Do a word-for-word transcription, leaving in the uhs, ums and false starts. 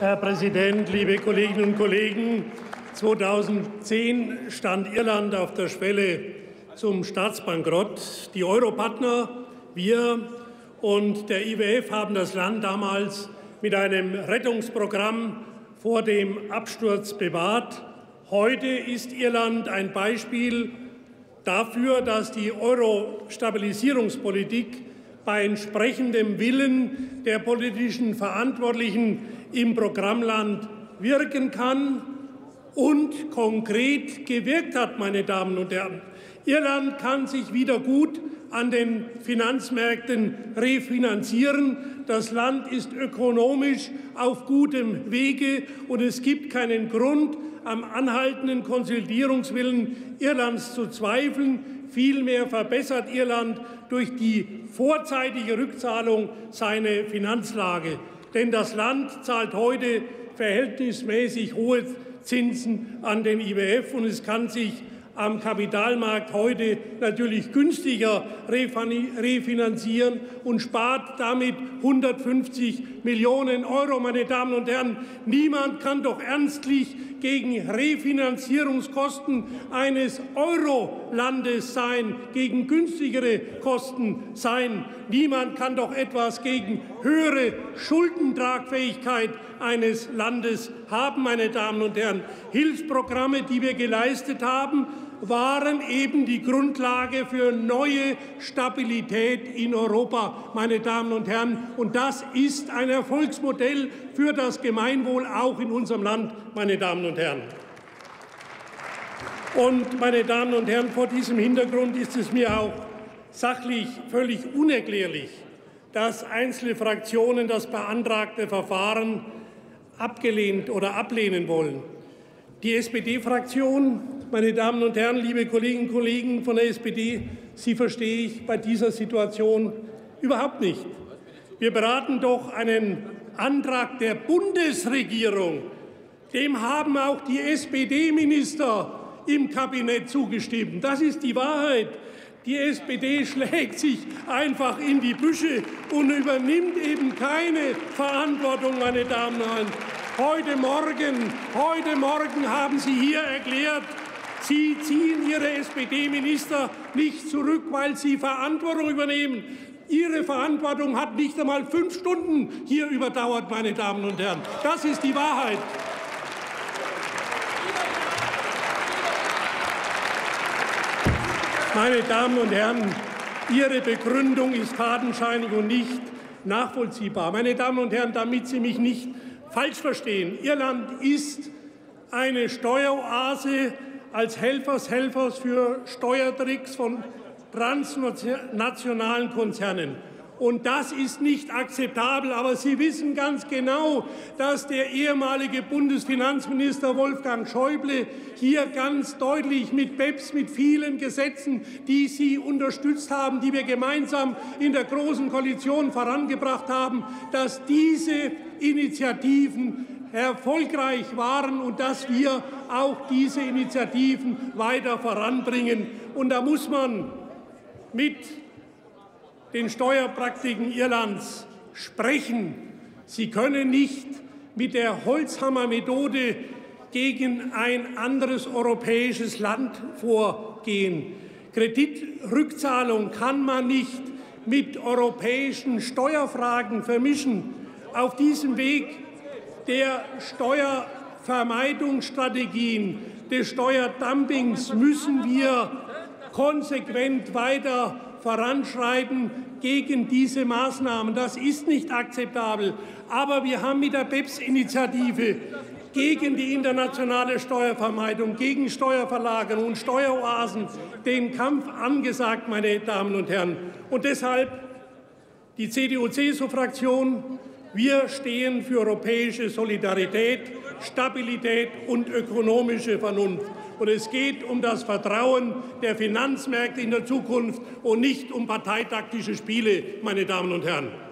Herr Präsident, liebe Kolleginnen und Kollegen! zweitausendzehn stand Irland auf der Schwelle zum Staatsbankrott. Die Europartner, wir und der I W F haben das Land damals mit einem Rettungsprogramm vor dem Absturz bewahrt. Heute ist Irland ein Beispiel dafür, dass die Euro-Stabilisierungspolitik bei entsprechendem Willen der politischen Verantwortlichen im Programmland wirken kann und konkret gewirkt hat, meine Damen und Herren. Irland kann sich wieder gut an den Finanzmärkten refinanzieren. Das Land ist ökonomisch auf gutem Wege, und es gibt keinen Grund, am anhaltenden Konsolidierungswillen Irlands zu zweifeln. Vielmehr verbessert Irland durch die vorzeitige Rückzahlung seine Finanzlage. Denn das Land zahlt heute verhältnismäßig hohe Zinsen an den I W F, und es kann sich am Kapitalmarkt heute natürlich günstiger refinanzieren und spart damit hundertfünfzig Millionen Euro. Meine Damen und Herren, niemand kann doch ernstlich gegen Refinanzierungskosten eines Euro-Landes sein, gegen günstigere Kosten sein. Niemand kann doch etwas gegen höhere Schuldentragfähigkeit eines Landes haben, meine Damen und Herren. Hilfsprogramme, die wir geleistet haben, waren eben die Grundlage für neue Stabilität in Europa, meine Damen und Herren. Und das ist ein Erfolgsmodell für das Gemeinwohl auch in unserem Land, meine Damen und Herren. Und, meine Damen und Herren, vor diesem Hintergrund ist es mir auch sachlich völlig unerklärlich, dass einzelne Fraktionen das beantragte Verfahren abgelehnt oder ablehnen wollen. Die S P D-Fraktion, meine Damen und Herren, liebe Kolleginnen und Kollegen von der S P D, Sie verstehe ich bei dieser Situation überhaupt nicht. Wir beraten doch einen Antrag der Bundesregierung. Dem haben auch die S P D-Minister im Kabinett zugestimmt. Das ist die Wahrheit. Die S P D schlägt sich einfach in die Büsche und übernimmt eben keine Verantwortung, meine Damen und Herren. Heute Morgen, heute Morgen haben Sie hier erklärt, Sie ziehen Ihre S P D-Minister nicht zurück, weil sie Verantwortung übernehmen. Ihre Verantwortung hat nicht einmal fünf Stunden hier überdauert, meine Damen und Herren. Das ist die Wahrheit. Meine Damen und Herren, Ihre Begründung ist fadenscheinig und nicht nachvollziehbar. Meine Damen und Herren, damit Sie mich nicht falsch verstehen: Irland ist eine Steueroase als Helfershelfers für Steuertricks von transnationalen Konzernen. Und das ist nicht akzeptabel. Aber Sie wissen ganz genau, dass der ehemalige Bundesfinanzminister Wolfgang Schäuble hier ganz deutlich mit B E P S, mit vielen Gesetzen, die Sie unterstützt haben, die wir gemeinsam in der Großen Koalition vorangebracht haben, dass diese Initiativen erfolgreich waren und dass wir auch diese Initiativen weiter voranbringen. Und da muss man mit den Steuerpraktiken Irlands sprechen. Sie können nicht mit der Holzhammermethode gegen ein anderes europäisches Land vorgehen. Kreditrückzahlung kann man nicht mit europäischen Steuerfragen vermischen. Auf diesem Weg der Steuervermeidungsstrategien, des Steuerdumpings müssen wir konsequent weiter voranschreiten gegen diese Maßnahmen. Das ist nicht akzeptabel. Aber wir haben mit der B E P S-Initiative gegen die internationale Steuervermeidung, gegen Steuerverlagerung und Steueroasen den Kampf angesagt, meine Damen und Herren. Und deshalb die C D U-C S U-Fraktion. Wir stehen für europäische Solidarität, Stabilität und ökonomische Vernunft. Und es geht um das Vertrauen der Finanzmärkte in der Zukunft und nicht um parteitaktische Spiele, meine Damen und Herren.